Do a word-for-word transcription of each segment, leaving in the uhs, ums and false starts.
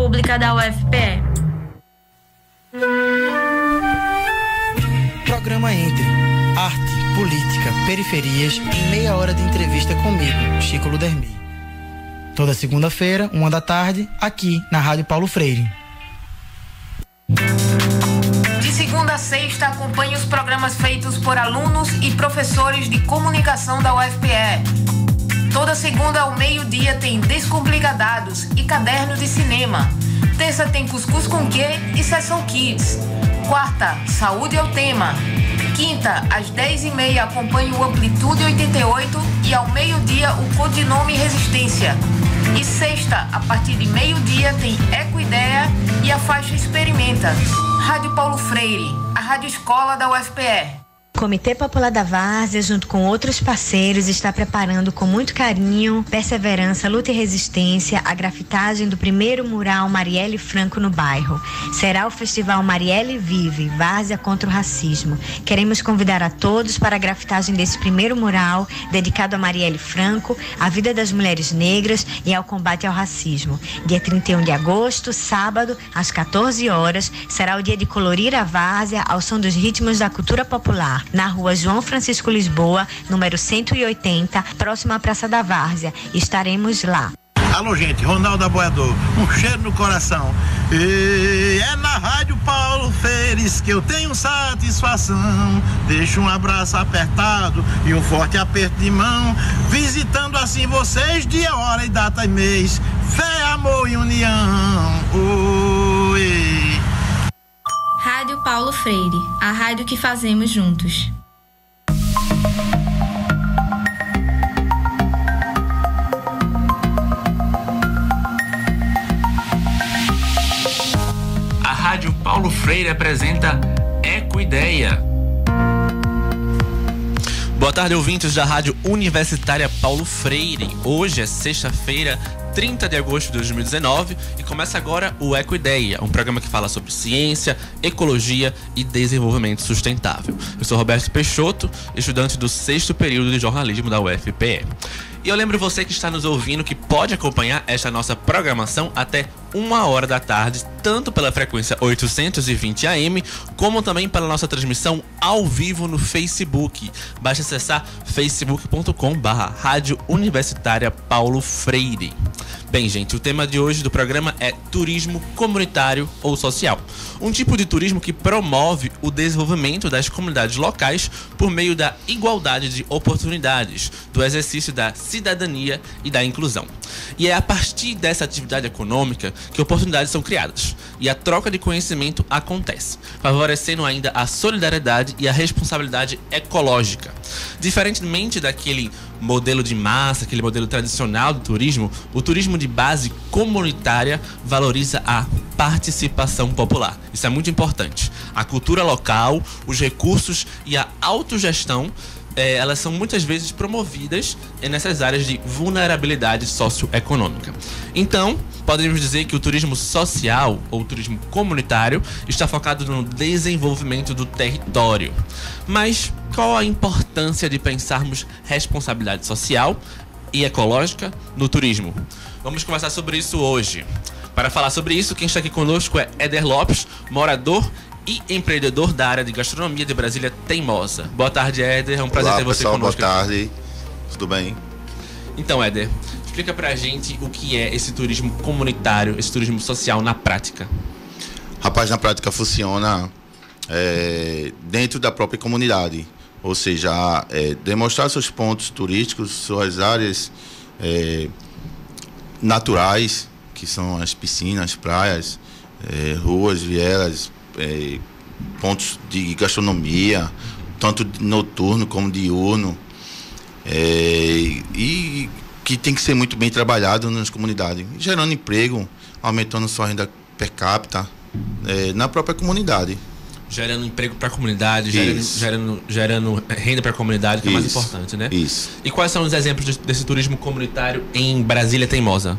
pública da U F P E. Programa Entre Arte, Política, Periferias e meia hora de entrevista comigo, Chico Ludermi. Toda segunda-feira, uma da tarde, aqui na Rádio Paulo Freire. De segunda a sexta, acompanhe os programas feitos por alunos e professores de comunicação da U F P E. Toda segunda ao meio-dia tem Descomplicadados e Caderno de Cinema. Terça tem Cuscuz com Quê e Sessão Kids. Quarta, Saúde é o Tema. Quinta, às dez e meia, acompanhe o Amplitude oitenta e oito e ao meio-dia o Codinome Resistência. E sexta, a partir de meio-dia, tem Eco Ideia e a faixa Experimenta. Rádio Paulo Freire, a Rádio Escola da U F P E. O Comitê Popular da Várzea, junto com outros parceiros, está preparando com muito carinho, perseverança, luta e resistência a grafitagem do primeiro mural Marielle Franco no bairro. Será o festival Marielle Vive, Várzea contra o Racismo. Queremos convidar a todos para a grafitagem desse primeiro mural dedicado a Marielle Franco, à vida das mulheres negras e ao combate ao racismo. Dia trinta e um de agosto, sábado, às quatorze horas, será o dia de colorir a Várzea ao som dos ritmos da cultura popular, na rua João Francisco Lisboa, número cento e oitenta, próximo à Praça da Várzea. Estaremos lá. Alô, gente, Ronaldo Aboiador, um cheiro no coração. E é na Rádio Paulo Freire que eu tenho satisfação. Deixo um abraço apertado e um forte aperto de mão, visitando assim vocês dia, hora e data e mês. Fé, amor e união. Oi. Rádio Paulo Freire, a rádio que fazemos juntos. A Rádio Paulo Freire apresenta Eco Ideia. Boa tarde, ouvintes da Rádio Universitária Paulo Freire. Hoje é sexta-feira, trinta de agosto de dois mil e dezenove, e começa agora o Eco Ideia, um programa que fala sobre ciência, ecologia e desenvolvimento sustentável. Eu sou Roberto Peixoto, estudante do sexto período de jornalismo da U F P E. E eu lembro você que está nos ouvindo que pode acompanhar esta nossa programação até uma hora da tarde, tanto pela frequência oitocentos e vinte A M, como também pela nossa transmissão ao vivo no Facebook. Basta acessar facebook ponto com barra Rádio Universitária Paulo Freire. Bem, gente, o tema de hoje do programa é turismo comunitário ou social. Um tipo de turismo que promove o desenvolvimento das comunidades locais por meio da igualdade de oportunidades, do exercício da cidadania e da inclusão. E é a partir dessa atividade econômica que oportunidades são criadas e a troca de conhecimento acontece, favorecendo ainda a solidariedade e a responsabilidade ecológica. Diferentemente daquele modelo de massa, aquele modelo tradicional do turismo, o turismo de base comunitária valoriza a participação popular. Isso é muito importante. A cultura local, os recursos e a autogestão, é, elas são muitas vezes promovidas nessas áreas de vulnerabilidade socioeconômica. Então, podemos dizer que o turismo social ou turismo comunitário está focado no desenvolvimento do território. Mas qual a importância de pensarmos responsabilidade social e ecológica no turismo? Vamos conversar sobre isso hoje. Para falar sobre isso, quem está aqui conosco é Edder Lopes, morador e empreendedor da área de gastronomia de Brasília Teimosa. Boa tarde, Edder. É um prazer Olá, ter você pessoal, conosco. Boa tarde. Aqui. Tudo bem? Então, Edder, explica pra gente o que é esse turismo comunitário, esse turismo social na prática. Rapaz, na prática funciona é, dentro da própria comunidade. Ou seja, é, demonstrar seus pontos turísticos, suas áreas é, naturais, que são as piscinas, praias, é, ruas, vielas, é, pontos de gastronomia, tanto noturno como diurno, é, e que tem que ser muito bem trabalhado nas comunidades, gerando emprego, aumentando sua renda per capita é, na própria comunidade. Gerando emprego para a comunidade, gerando, gerando, gerando renda para a comunidade, que Isso. é mais importante, né? Isso. E quais são os exemplos desse turismo comunitário em Brasília Teimosa?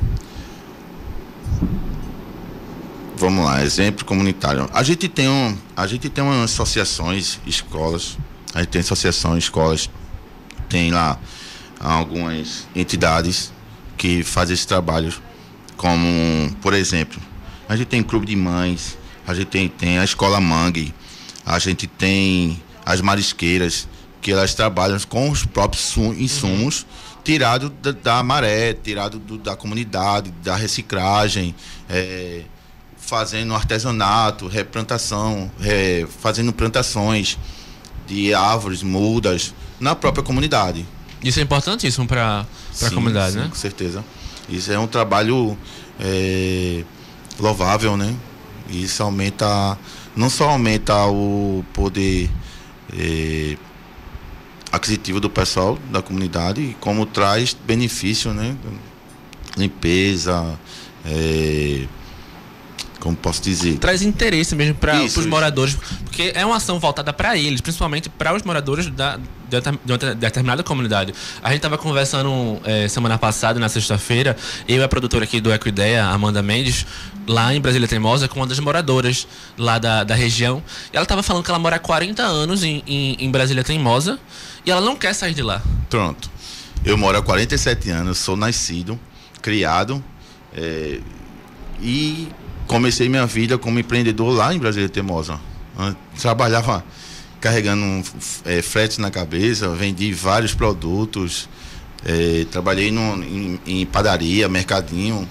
Vamos lá, exemplo comunitário. A gente tem, um, a gente tem umas associações, escolas, a gente tem associações, escolas, tem lá algumas entidades que fazem esse trabalho, como, por exemplo, A gente tem clube de mães, a gente tem, tem a Escola Mangue, a gente tem as marisqueiras, que elas trabalham com os próprios insumos, uhum, tirado da, da maré, tirado do, da comunidade, da reciclagem, é, fazendo artesanato, replantação, é, fazendo plantações de árvores, mudas, na própria comunidade. Isso é importantíssimo para a comunidade, sim, né? Com certeza. Isso é um trabalho é, louvável, né? Isso aumenta, não só aumenta o poder é, aquisitivo do pessoal da comunidade, como traz benefício, né? Limpeza, é, como posso dizer? Traz interesse mesmo para os moradores, porque é uma ação voltada para eles, principalmente para os moradores da, de, uma, de uma determinada comunidade. A gente estava conversando é, semana passada, na sexta-feira, eu e a produtora aqui do Eco Ideia, Amanda Mendes, lá em Brasília Teimosa, com uma das moradoras lá da, da região. E ela estava falando que ela mora há quarenta anos em, em, em Brasília Teimosa e ela não quer sair de lá. Pronto. Eu moro há quarenta e sete anos, sou nascido, criado é, e... comecei minha vida como empreendedor lá em Brasília Teimosa. Trabalhava carregando é, frete na cabeça, vendi vários produtos, é, trabalhei no, em, em padaria, mercadinho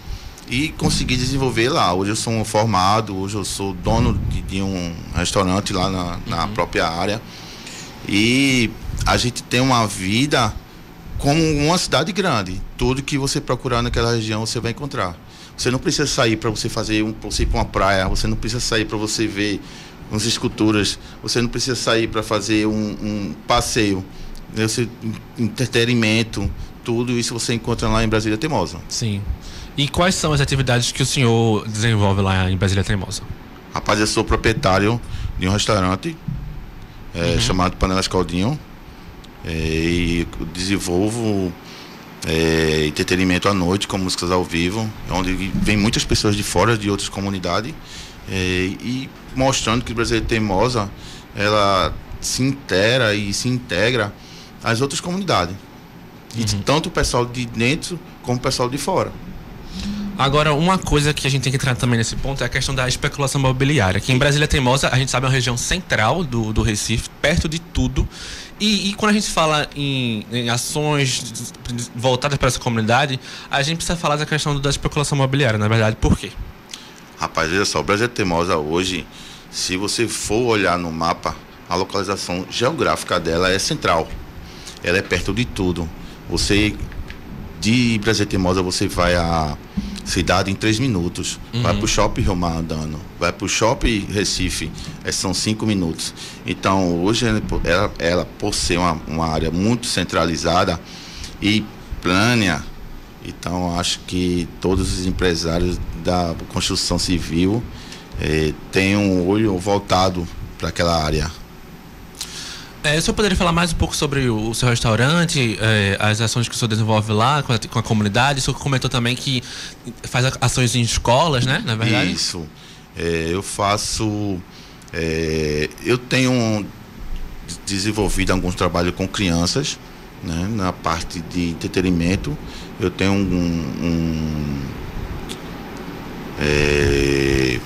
e consegui desenvolver lá. Hoje eu sou um formado, hoje eu sou dono de, de um restaurante lá na, na uhum. própria área. E a gente tem uma vida como uma cidade grande. Tudo que você procurar naquela região você vai encontrar. Você não precisa sair para você fazer um, para você ir para uma praia, você não precisa sair para você ver umas esculturas, você não precisa sair para fazer um, um passeio, esse entretenimento, tudo isso você encontra lá em Brasília Teimosa. Sim. E quais são as atividades que o senhor desenvolve lá em Brasília Teimosa? Rapaz, eu sou proprietário de um restaurante é, uhum. chamado Panelas Caldinho é, e desenvolvo... É, entretenimento à noite com músicas ao vivo, onde vem muitas pessoas de fora, de outras comunidades, é, e mostrando que o Brasília Teimosa ela se integra e se integra às outras comunidades, e uhum. tanto o pessoal de dentro como o pessoal de fora. Agora, uma coisa que a gente tem que tratar também nesse ponto é a questão da especulação imobiliária, que em Brasília Teimosa, a gente sabe, é uma região central do, do Recife, perto de tudo. E, e quando a gente fala em, em ações voltadas para essa comunidade, a gente precisa falar da questão da especulação imobiliária, na verdade. Por quê? Rapaz, olha só, o Brasília Teimosa hoje, se você for olhar no mapa, a localização geográfica dela é central. Ela é perto de tudo. Você, de Brasília Teimosa, você vai a... cidade em três minutos, uhum. vai pro shopping Romar andando, vai pro shopping Recife, é, são cinco minutos. Então hoje ela, ela por ser uma, uma área muito centralizada e plana, então acho que todos os empresários da construção civil eh, têm um olho voltado para aquela área. É, o senhor poderia falar mais um pouco sobre o, o seu restaurante, é, as ações que o senhor desenvolve lá com a, com a comunidade? O senhor comentou também que faz ações em escolas, né? Na verdade? Isso. É, eu faço... É, eu tenho desenvolvido alguns trabalhos com crianças, né? Na parte de entretenimento. Eu tenho um... um é,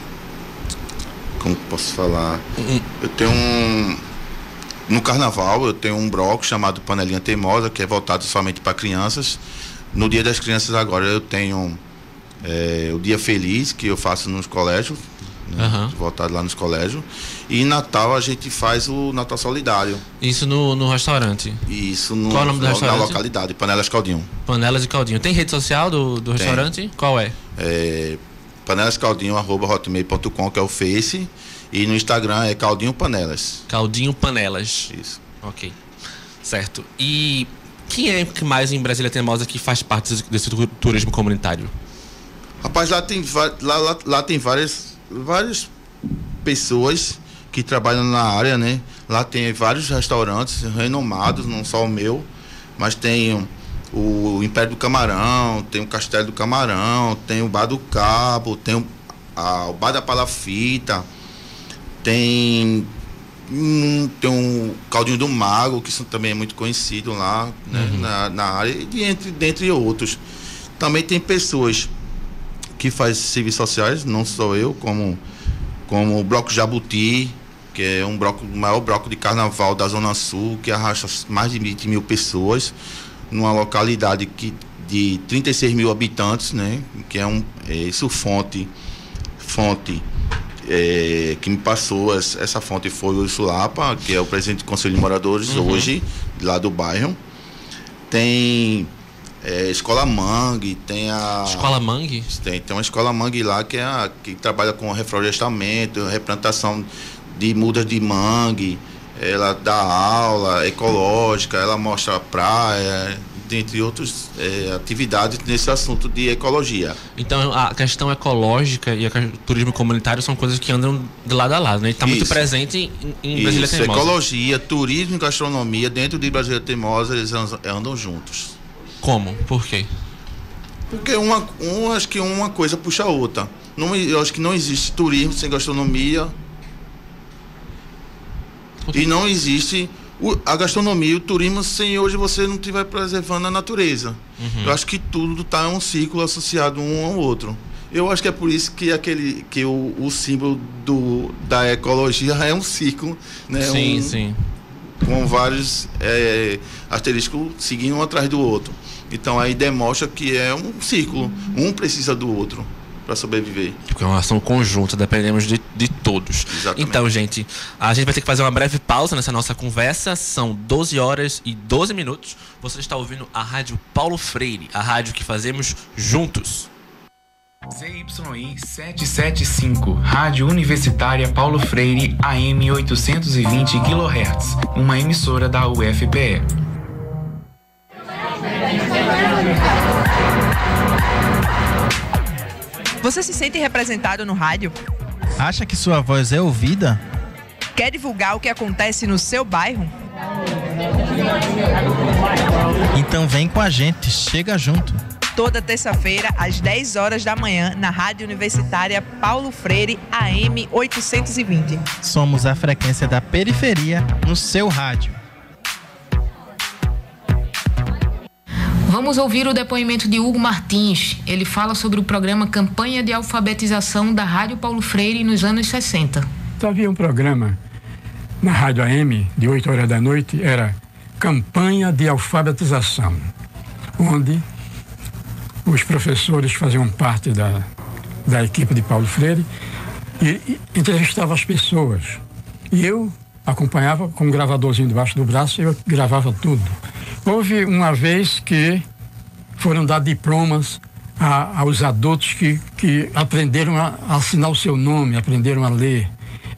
como posso falar? Eu tenho um... No carnaval eu tenho um bloco chamado Panelinha Teimosa, que é voltado somente para crianças. No Dia das Crianças agora eu tenho é, o Dia Feliz, que eu faço nos colégios, né? Uhum. Voltado lá nos colégios. E em Natal a gente faz o Natal Solidário. Isso no, no restaurante? Isso no, Qual é o nome do restaurante? Na localidade, Panelas Caldinho. Panelas e Caldinho. Tem rede social do, do restaurante? Qual é? É panelas caldinho arroba hotmail ponto com, que é o Face. E no Instagram é Caldinho Panelas. Caldinho Panelas. Isso. Ok. Certo. E quem é que mais em Brasília Teimosa que faz parte desse turismo comunitário? Rapaz, lá tem, lá, lá, lá tem várias, várias pessoas que trabalham na área, né? Lá tem vários restaurantes renomados, não só o meu, mas tem o Império do Camarão, tem o Castelo do Camarão, tem o Bar do Cabo, tem a, o Bar da Palafita... Tem um, tem um Caldinho do Mago, que são, também é muito conhecido lá, né, uhum. na, na área, e entre, dentre outros. Também tem pessoas que faz serviços sociais, não só eu, como, como o Bloco Jabuti, que é um bloco, o maior bloco de carnaval da Zona Sul, que arrasta mais de vinte mil pessoas, numa localidade que, de trinta e seis mil habitantes, né? Que é um, é, isso fonte, fonte é, que me passou, essa fonte foi o Sulapa, que é o presidente do Conselho de Moradores, uhum, hoje, lá do bairro. Tem é, Escola Mangue, tem a... Escola Mangue? Tem, tem uma Escola Mangue lá, que, é a, que trabalha com reflorestamento, replantação de mudas de mangue, ela dá aula ecológica, ela mostra a praia, dentre outras é, atividades nesse assunto de ecologia. Então a questão ecológica e o turismo comunitário são coisas que andam de lado a lado, né? Está muito presente em, em Brasília Teimosa. Ecologia, turismo e gastronomia dentro de Brasília Teimosa, eles andam juntos. Como? Por quê? Porque uma, um, acho que uma coisa puxa a outra. Não, eu acho que não existe turismo sem gastronomia. E não existe o, a gastronomia e o turismo sem hoje você não estiver preservando a natureza. Uhum. Eu acho que tudo está em um círculo associado um ao outro. Eu acho que é por isso que, aquele, que o, o símbolo do, da ecologia é um círculo, né? Sim, um, sim. Com vários é, asteriscos seguindo um atrás do outro. Então aí demonstra que é um círculo. Um precisa do outro para sobreviver. Porque é uma ação conjunta, dependemos de, de todos. Exatamente. Então, gente, a gente vai ter que fazer uma breve pausa nessa nossa conversa. São doze horas e doze minutos. Você está ouvindo a Rádio Paulo Freire, a rádio que fazemos juntos. Z Y I sete sete cinco, Rádio Universitária Paulo Freire, A M oitocentos e vinte kHz, uma emissora da U F P E. Você se sente representado no rádio? Acha que sua voz é ouvida? Quer divulgar o que acontece no seu bairro? Então vem com a gente, chega junto. Toda terça-feira, às dez horas da manhã, na Rádio Universitária Paulo Freire, A M oitocentos e vinte. Somos a frequência da periferia no seu rádio. Vamos ouvir o depoimento de Hugo Martins. Ele fala sobre o programa Campanha de Alfabetização da Rádio Paulo Freire nos anos sessenta. Então, havia um programa na Rádio A M, de oito horas da noite, era Campanha de Alfabetização, onde os professores faziam parte da, da equipe de Paulo Freire e, e entrevistavam as pessoas. E eu acompanhava com um gravadorzinho debaixo do braço e eu gravava tudo. Houve uma vez que foram dar diplomas a, aos adultos que, que aprenderam a, a assinar o seu nome, aprenderam a ler.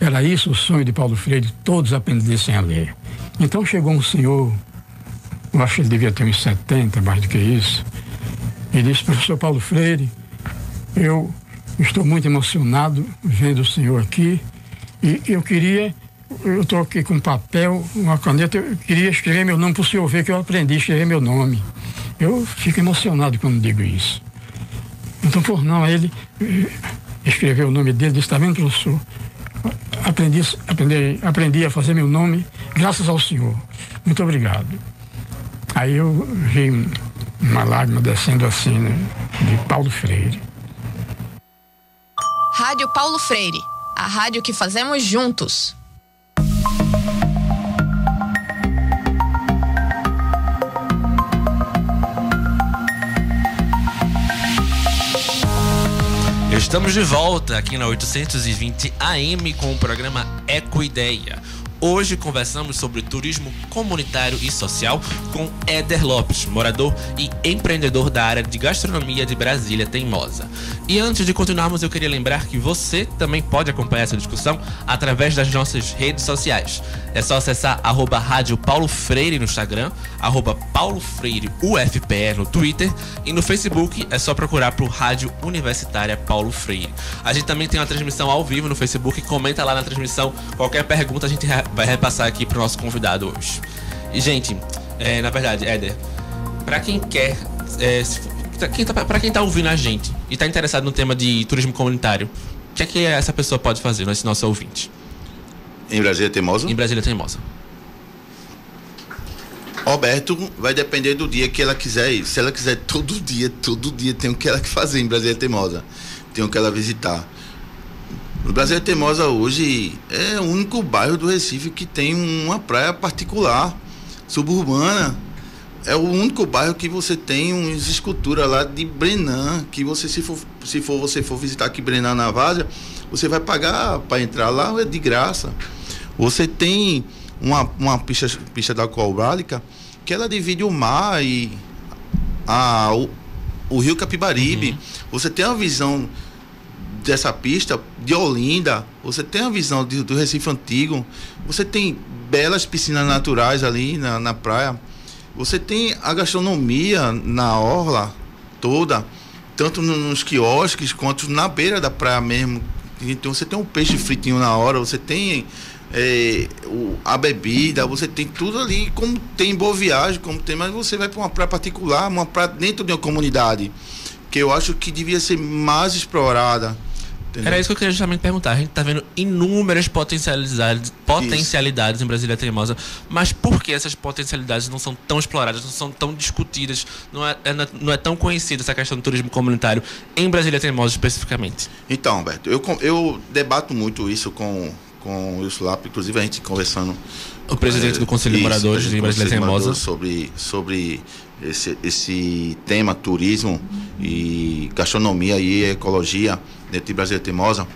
Era isso o sonho de Paulo Freire, todos aprendessem a ler. Então chegou um senhor, eu acho que ele devia ter uns setenta, mais do que isso, e disse: professor Paulo Freire, eu estou muito emocionado vendo o senhor aqui e eu queria... Eu estou aqui com papel, uma caneta, eu queria escrever meu nome para o senhor ver que eu aprendi a escrever meu nome. Eu fico emocionado quando digo isso. Então, por não, ele escreveu o nome dele, disse: está vendo, professor? Aprendi, aprendi, aprendi a fazer meu nome graças ao senhor. Muito obrigado. Aí eu vi uma lágrima descendo assim, né, de Paulo Freire. Rádio Paulo Freire, a rádio que fazemos juntos. Estamos de volta aqui na oitocentos e vinte A M com o programa Eco Ideia. Hoje conversamos sobre turismo comunitário e social com Edder Lopes, morador e empreendedor da área de gastronomia de Brasília Teimosa. E antes de continuarmos, eu queria lembrar que você também pode acompanhar essa discussão através das nossas redes sociais. É só acessar arroba Rádio Paulo Freire no Instagram, arroba Paulo Freire U F P E no Twitter e no Facebook é só procurar por Rádio Universitária Paulo Freire. A gente também tem uma transmissão ao vivo no Facebook, comenta lá na transmissão, qualquer pergunta a gente vai repassar aqui pro nosso convidado hoje. E, gente, é, na verdade, Edder, pra quem quer... É, quem tá, pra quem tá ouvindo a gente e tá interessado no tema de turismo comunitário, o que é que essa pessoa pode fazer, esse nosso ouvinte? Em Brasília Teimosa? Em Brasília Teimosa. Roberto, vai depender do dia que ela quiser ir. Se ela quiser todo dia, todo dia tem o que ela que fazer em Brasília Teimosa. tenho que ela visitar. O Brasília Teimosa hoje é o único bairro do Recife que tem uma praia particular, suburbana. É o único bairro que você tem umas esculturas lá de Brenan, que você se for, se for, você for visitar aqui Brenan na Várzea, você vai pagar para entrar lá, é de graça. Você tem uma, uma pista, pista da Cobrálica, que ela divide o mar e a, o, o rio Capibaribe. Uhum. Você tem uma visão dessa pista de Olinda, você tem uma visão de, do Recife Antigo, você tem belas piscinas naturais ali na, na praia. Você tem a gastronomia na orla toda, tanto nos quiosques quanto na beira da praia mesmo. Então você tem um peixe fritinho na hora, você tem é, o, a bebida, você tem tudo ali, como tem Boa Viagem, como tem, mas você vai para uma praia particular, uma praia dentro de uma comunidade, que eu acho que devia ser mais explorada. Entendeu? Era isso que eu queria justamente perguntar. A gente está vendo inúmeras potencialidades, potencialidades em Brasília Teimosa, mas por que essas potencialidades não são tão exploradas, não são tão discutidas, não é, não é tão conhecida essa questão do turismo comunitário em Brasília Teimosa especificamente? Então, Alberto, eu, eu debato muito isso com, com o Wilson Lapa, inclusive a gente conversando... O presidente é, do Conselho de Moradores de Brasília Teimosa. Sobre... sobre Esse, esse tema turismo e gastronomia e ecologia dentro de Brasília Teimosa,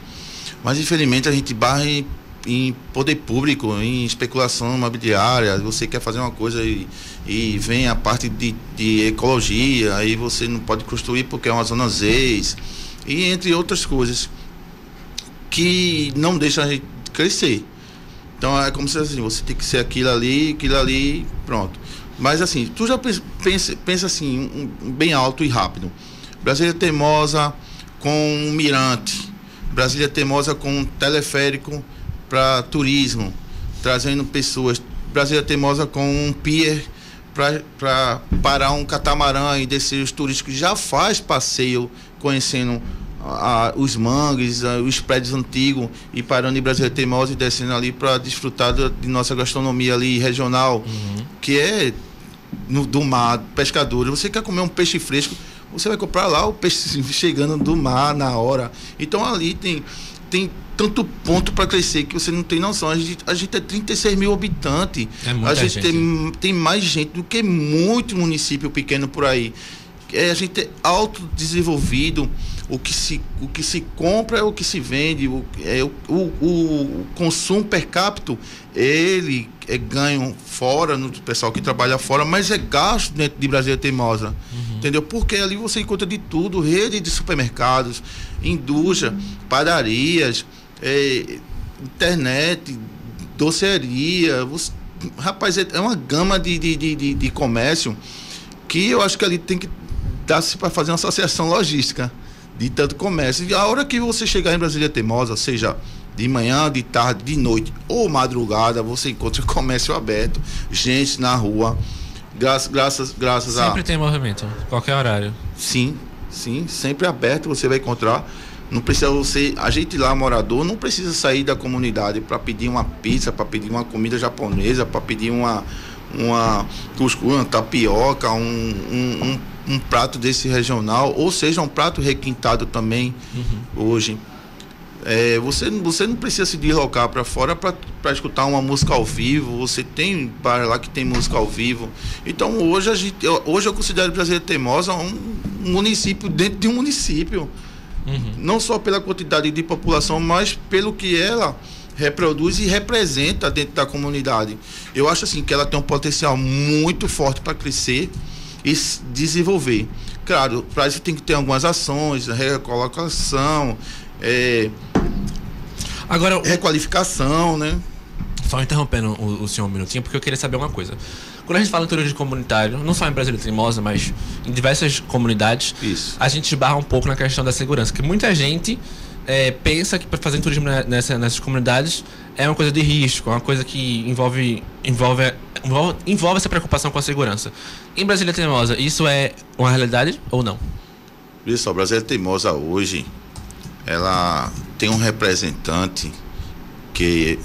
mas infelizmente a gente barra em, em poder público, em especulação imobiliária. Você quer fazer uma coisa e, e vem a parte de, de ecologia, aí você não pode construir porque é uma zona ZEIS, e entre outras coisas que não deixa a gente crescer. Então é como se assim, você tem que ser aquilo ali, aquilo ali, pronto. Mas assim, tu já pensa, pensa assim, um, um, bem alto e rápido. Brasília Teimosa com um mirante, Brasília Teimosa com um teleférico para turismo, trazendo pessoas, Brasília Teimosa com um pier para parar um catamarã e descer os turísticos. Já faz passeio conhecendo a, os mangues, a, os prédios antigos, e parando em Brasília Teimosa e descendo ali para desfrutar da, de nossa gastronomia ali regional, uhum. que é... No, do mar, pescadores, você quer comer um peixe fresco, você vai comprar lá o peixe chegando do mar na hora. Então ali tem, tem tanto ponto para crescer que você não tem noção. A gente, a gente é trinta e seis mil habitantes, é muita a gente, gente. Tem, tem mais gente do que muito município pequeno por aí. É, a gente é autodesenvolvido, o que se, o que se compra é o que se vende, o, é, o, o, o consumo per capita, ele é ganho fora, no pessoal que trabalha fora, mas é gasto dentro de Brasília Teimosa, uhum. entendeu? Porque ali você encontra de tudo, rede de supermercados, indústria, uhum. padarias, é, internet, doceria, você, rapaz, é uma gama de, de, de, de comércio que eu acho que ali tem que dá-se para fazer uma associação logística de tanto comércio. E a hora que você chegar em Brasília Teimosa, seja de manhã, de tarde, de noite ou madrugada, você encontra comércio aberto, gente na rua, graças, graças, graças a... Sempre tem movimento, qualquer horário. Sim, sim, sempre aberto você vai encontrar. Não precisa você, a gente lá, morador, não precisa sair da comunidade para pedir uma pizza, para pedir uma comida japonesa, para pedir uma... uma cuscuz, uma tapioca, um, um, um, um prato desse regional, ou seja, um prato requintado também, uhum. hoje. É, você, você não precisa se deslocar para fora para escutar uma música ao vivo, você tem bar lá que tem música ao vivo. Então hoje, a gente, eu, hoje eu considero Brasília Teimosa um município dentro de um município, uhum. não só pela quantidade de população, mas pelo que ela... reproduz e representa dentro da comunidade. Eu acho assim que ela tem um potencial muito forte para crescer e desenvolver. Claro, para isso tem que ter algumas ações, recolocação, é, agora, requalificação, né? Só interrompendo o, o senhor um minutinho, porque eu queria saber uma coisa. Quando a gente fala em turismo comunitário, não só em Brasília Teimosa, mas em diversas comunidades, isso. a gente esbarra um pouco na questão da segurança, que muita gente... É, pensa que para fazer turismo nessa, nessas comunidades é uma coisa de risco, é uma coisa que envolve, envolve, envolve, envolve essa preocupação com a segurança. Em Brasília Teimosa, isso é uma realidade ou não? Isso, a Brasília Teimosa hoje, ela tem um representante que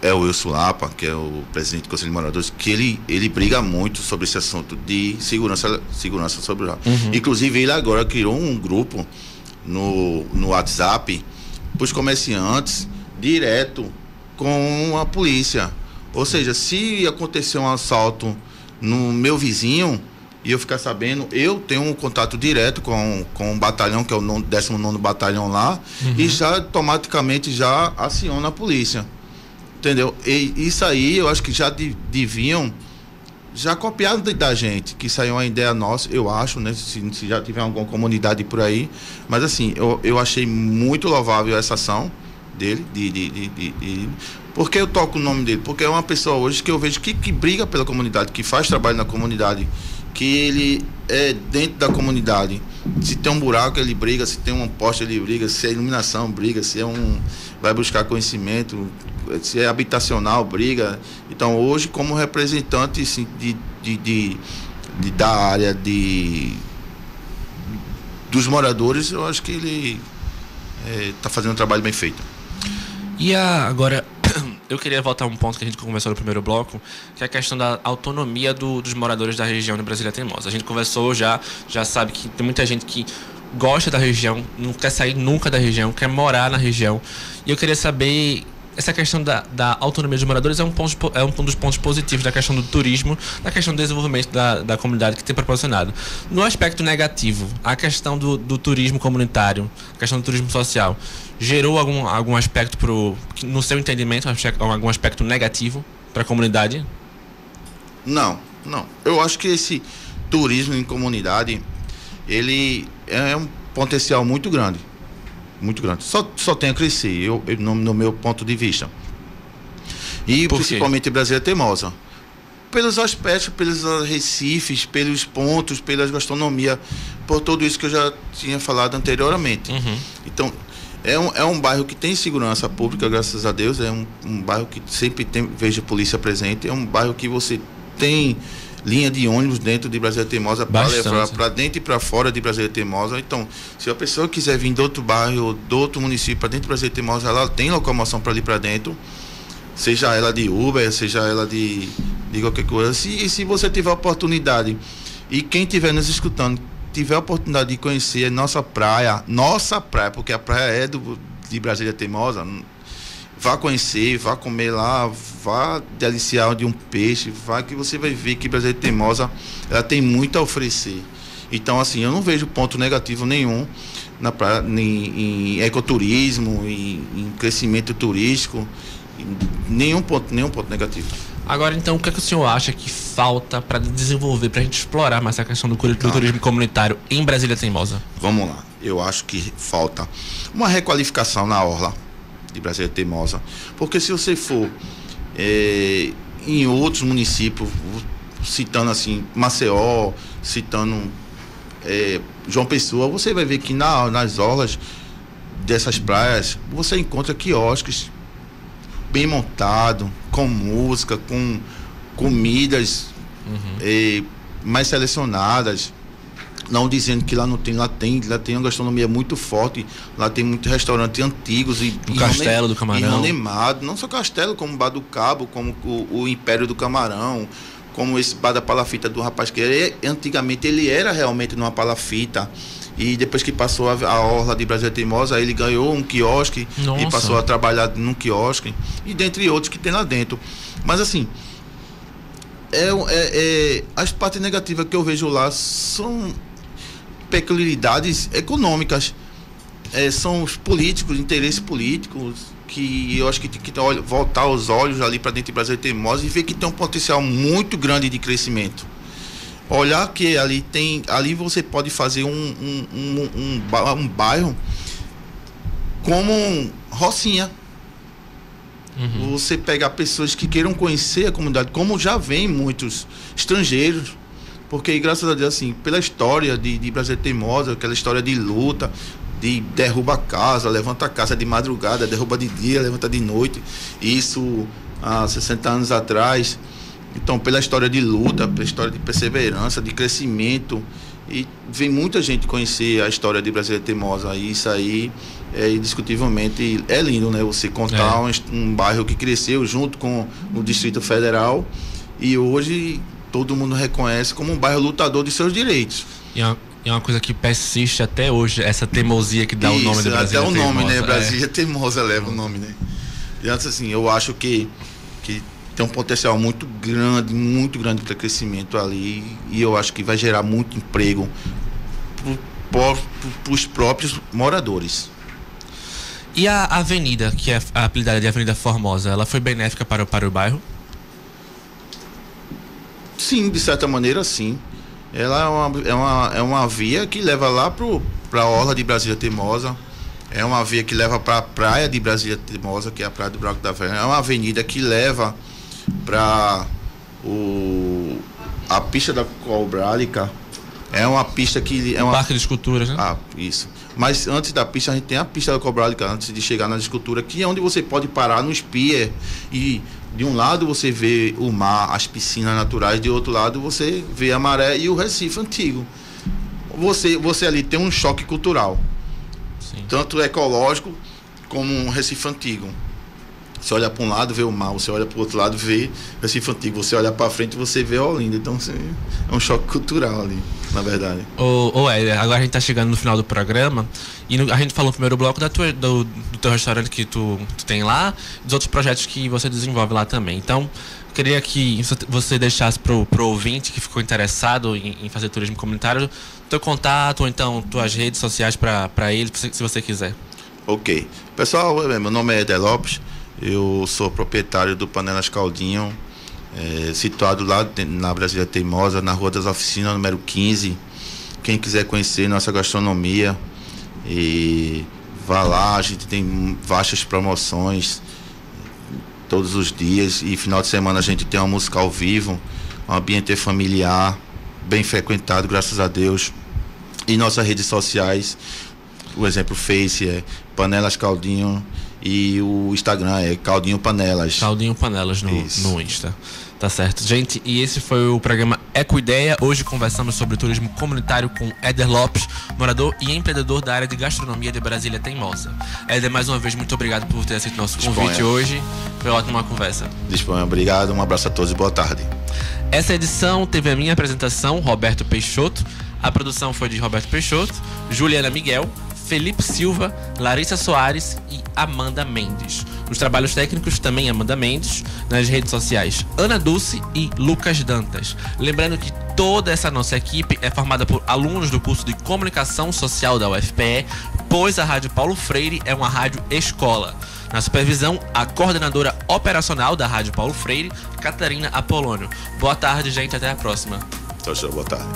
é o Wilson Lapa, que é o presidente do Conselho de Moradores, que ele, ele briga muito sobre esse assunto de segurança, segurança sobre o... Uhum. Inclusive, ele agora criou um grupo no, no WhatsApp para os comerciantes direto com a polícia. Ou seja, se acontecer um assalto no meu vizinho e eu ficar sabendo, eu tenho um contato direto com, com o batalhão, que é o décimo nono batalhão lá, uhum. e já automaticamente já aciona a polícia. Entendeu? E isso aí eu acho que já de, deviam já copiar da gente, que saiu uma ideia nossa, eu acho, né? Se, se já tiver alguma comunidade por aí. Mas assim, eu, eu achei muito louvável essa ação dele, de, de, de, de, de por que eu toco o nome dele? Porque é uma pessoa hoje que eu vejo que, que briga pela comunidade, que faz trabalho na comunidade, que ele é dentro da comunidade. Se tem um buraco, ele briga, se tem um poste, ele briga, se é iluminação, briga, se é um... vai buscar conhecimento, se é habitacional, briga. Então, hoje, como representante assim, de, de, de, de, da área de, dos moradores, eu acho que ele está é, fazendo um trabalho bem feito. E a, agora... eu queria voltar a um ponto que a gente conversou no primeiro bloco, que é a questão da autonomia do, dos moradores da região de Brasília Teimosa. A gente conversou já, já sabe que tem muita gente que gosta da região, não quer sair nunca da região, quer morar na região. E eu queria saber, essa questão da, da autonomia dos moradores é um, ponto, é um dos pontos positivos da questão do turismo, da questão do desenvolvimento da, da comunidade que tem proporcionado. No aspecto negativo, a questão do, do turismo comunitário, a questão do turismo social, gerou algum, algum aspecto, pro, no seu entendimento, algum aspecto negativo para a comunidade? Não, não. Eu acho que esse turismo em comunidade, ele é um potencial muito grande. Muito grande. Só, só tem a crescer, eu, eu, no, no meu ponto de vista. E Por principalmente Brasília Teimosa. Pelos aspectos, pelos recifes, pelos pontos, pela gastronomia, por tudo isso que eu já tinha falado anteriormente. Uhum. Então... É um, é um bairro que tem segurança pública, graças a Deus. É um, um bairro que sempre tem, vejo polícia presente. É um bairro que você tem linha de ônibus dentro de Brasília Teimosa para levar para dentro e para fora de Brasília Teimosa. Então, se a pessoa quiser vir de outro bairro, de outro município para dentro de Brasília Teimosa, ela tem locomoção para ali para dentro, seja ela de Uber, seja ela de, de qualquer coisa. Se, e se você tiver oportunidade, e quem estiver nos escutando, tiver a oportunidade de conhecer a nossa praia, nossa praia, porque a praia é do, de Brasília Teimosa, vá conhecer, vá comer lá, vá deliciar de um peixe, vá que você vai ver que Brasília Teimosa, ela tem muito a oferecer. Então, assim, eu não vejo ponto negativo nenhum na praia, em, em ecoturismo, em, em crescimento turístico, nenhum ponto, nenhum ponto negativo. Agora, então, o que, é que o senhor acha que falta para desenvolver, para a gente explorar mais a questão do, do turismo comunitário em Brasília Teimosa? Vamos lá. Eu acho que falta uma requalificação na orla de Brasília Teimosa. Porque se você for é, em outros municípios, citando assim, Maceió, citando é, João Pessoa, você vai ver que na, nas orlas dessas praias, você encontra quiosques bem montado, com música, com comidas uhum. eh, mais selecionadas, não dizendo que lá não tem, lá tem, lá tem uma gastronomia muito forte, lá tem muitos restaurantes antigos e o Castelo do Camarão, animado, não só Castelo, como o Bar do Cabo, como o, o Império do Camarão, como esse Bar da Palafita do rapaz que ele, antigamente ele era realmente numa palafita. E depois que passou a, a orla de Brasília Teimosa, ele ganhou um quiosque. Nossa. E passou a trabalhar num quiosque. E dentre outros que tem lá dentro. Mas assim, é, é, é, as partes negativas que eu vejo lá são peculiaridades econômicas. É, são os políticos, interesses políticos, que eu acho que tem que voltar os olhos ali para dentro de Brasília Teimosa e ver que tem um potencial muito grande de crescimento. Olhar que ali tem, ali você pode fazer um, um, um, um, um bairro como Rocinha. Uhum. Você pegar pessoas que queiram conhecer a comunidade, como já vem muitos estrangeiros, porque graças a Deus, assim, pela história de, de Brasília Teimosa, aquela história de luta, de derruba a casa, levanta a casa de madrugada, derruba de dia, levanta de noite, isso há sessenta anos atrás. Então, pela história de luta, pela história de perseverança, de crescimento, e vem muita gente conhecer a história de Brasília Teimosa, e isso aí é indiscutivelmente é lindo, né? Você contar é. um, um bairro que cresceu junto com o Distrito Federal e hoje todo mundo reconhece como um bairro lutador de seus direitos. E é uma, é uma coisa que persiste até hoje, essa teimosia que dá Isso, o nome da Brasília Teimosa. Até o nome, teimosa, né? Brasília é. Teimosa leva o nome, né? E antes, assim, eu acho que, que tem um potencial muito grande, muito grande para crescimento ali, e eu acho que vai gerar muito emprego para os próprios moradores. E a avenida, que é a apelidada de Avenida Formosa, ela foi benéfica para o, para o bairro? Sim, de certa maneira, sim. Ela é uma, é uma, é uma via que leva lá para a orla de Brasília Teimosa, é uma via que leva para a praia de Brasília Teimosa, que é a Praia do Braco da Verde, é uma avenida que leva para o a Pista da Cobrálica, é uma pista que... é um uma... parque de esculturas, né? Ah, isso. Mas antes da pista, a gente tem a Pista da Cobrálica, antes de chegar na escultura, que é onde você pode parar nos pier e... de um lado você vê o mar, as piscinas naturais, de outro lado você vê a maré e o Recife Antigo. Você, você ali tem um choque cultural, Sim. tanto ecológico como um Recife Antigo. Você olha para um lado, vê o mar, você olha para o outro lado, vê Recife Antigo, você olha para frente, você vê Olinda. Então você, é um choque cultural ali, na verdade. Ô, ô Edder, agora a gente está chegando no final do programa e no, a gente falou no primeiro bloco da tua, do, do teu restaurante que tu, tu tem lá, dos outros projetos que você desenvolve lá também. Então, eu queria que você deixasse para o ouvinte que ficou interessado em, em fazer turismo comunitário, teu contato ou então tuas redes sociais para ele, se você quiser. Ok. Pessoal, meu nome é Edder Lopes. Eu sou proprietário do Panelas Caldinho, é, situado lá na Brasília Teimosa, na Rua das Oficinas, número quinze. Quem quiser conhecer nossa gastronomia, e vá lá, a gente tem vastas promoções todos os dias. E final de semana a gente tem uma música ao vivo, um ambiente familiar, bem frequentado, graças a Deus. E nossas redes sociais, o exemplo Face é Panelas Caldinho. E o Instagram é Caldinho Panelas. Caldinho Panelas no, no Insta. Tá certo. Gente, e esse foi o programa Eco Ideia. Hoje conversamos sobre turismo comunitário com Edder Lopes, morador e empreendedor da área de gastronomia de Brasília Teimosa. Edder, mais uma vez, muito obrigado por ter aceito nosso convite Disponha. hoje. Foi ótima conversa. Disponha, obrigado. Um abraço a todos e boa tarde. Essa edição teve a minha apresentação, Roberto Peixoto. A produção foi de Roberto Peixoto, Juliana Miguel, Felipe Silva, Larissa Soares e Amanda Mendes. Nos trabalhos técnicos também Amanda Mendes, nas redes sociais Ana Dulce e Lucas Dantas. Lembrando que toda essa nossa equipe é formada por alunos do curso de Comunicação Social da U F P E, pois a Rádio Paulo Freire é uma rádio escola. Na supervisão, a coordenadora operacional da Rádio Paulo Freire, Catarina Apolônio. Boa tarde, gente, até a próxima. Tchau, tchau, boa tarde.